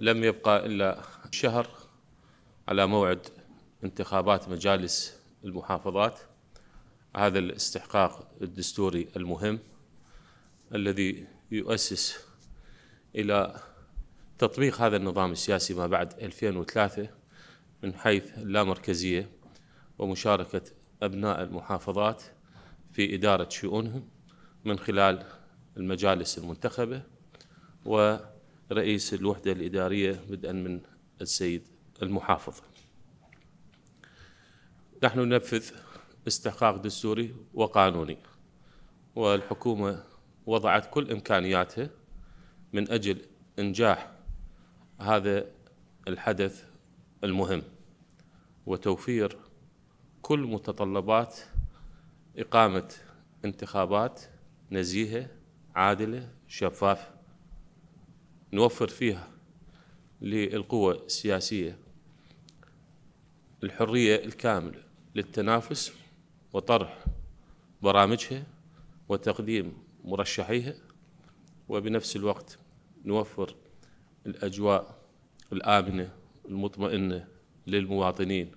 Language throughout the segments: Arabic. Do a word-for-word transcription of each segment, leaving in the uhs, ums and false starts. لم يبقى إلا شهر على موعد انتخابات مجالس المحافظات، هذا الاستحقاق الدستوري المهم الذي يؤسس إلى تطبيق هذا النظام السياسي ما بعد ألفين وثلاثة من حيث اللامركزية ومشاركة أبناء المحافظات في إدارة شؤونهم من خلال المجالس المنتخبة ورئيس الوحدة الإدارية بدءا من السيد المحافظ. نحن ننفذ استحقاق دستوري وقانوني، والحكومة وضعت كل إمكانياتها من أجل إنجاح هذا الحدث المهم وتوفير كل متطلبات إقامة انتخابات نزيهة عادلة شفافة نوفر فيها للقوى السياسية الحرية الكاملة للتنافس وطرح برامجها وتقديم مرشحيها، وبنفس الوقت نوفر الأجواء الآمنة المطمئنة للمواطنين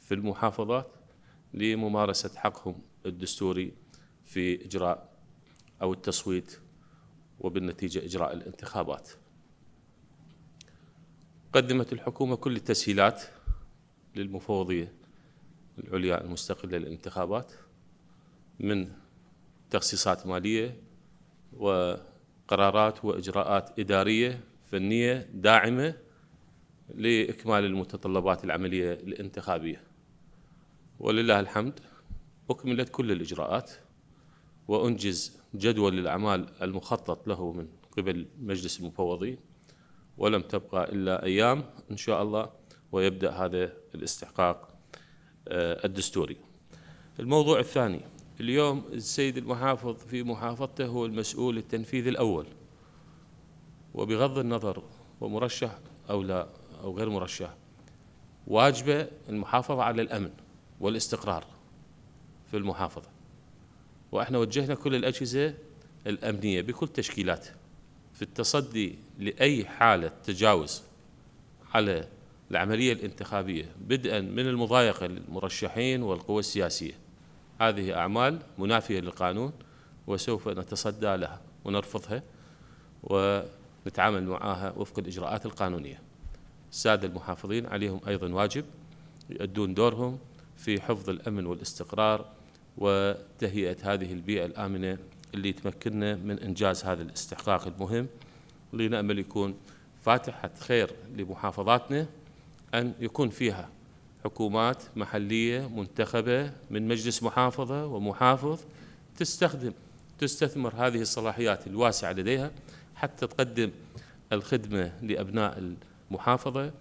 في المحافظات لممارسة حقهم الدستوري في إجراء أو التصويت وبالنتيجة إجراء الانتخابات. قدمت الحكومة كل التسهيلات للمفوضية العليا المستقلة للانتخابات من تخصيصات مالية وقرارات وإجراءات إدارية فنية داعمة لإكمال المتطلبات العملية الانتخابية، ولله الحمد أكملت كل الإجراءات وأنجز جدول الأعمال المخطط له من قبل مجلس المفوضين، ولم تبقى إلا أيام إن شاء الله ويبدأ هذا الاستحقاق الدستوري. الموضوع الثاني، اليوم السيد المحافظ في محافظته هو المسؤول التنفيذي الأول، وبغض النظر ومرشح أو لا أو غير مرشح واجبه المحافظة على الأمن والاستقرار في المحافظة، وإحنا وجهنا كل الأجهزة الأمنية بكل تشكيلات في التصدي لأي حالة تجاوز على العملية الانتخابية بدءا من المضايقة للمرشحين والقوى السياسية. هذه أعمال منافية للقانون وسوف نتصدى لها ونرفضها ونتعامل معها وفق الإجراءات القانونية. السادة المحافظين عليهم أيضا واجب يؤدون دورهم في حفظ الأمن والاستقرار وتهيئة هذه البيئة الآمنة اللي تمكننا من إنجاز هذا الاستحقاق المهم، اللي نأمل يكون فاتحة خير لمحافظاتنا أن يكون فيها حكومات محلية منتخبة من مجلس محافظة ومحافظ تستخدم تستثمر هذه الصلاحيات الواسعة لديها حتى تقدم الخدمة لأبناء المحافظة،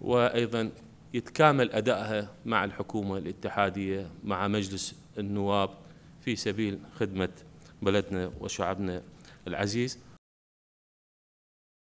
وأيضا يتكامل أدائها مع الحكومة الاتحادية مع مجلس النواب في سبيل خدمة بلدنا وشعبنا العزيز.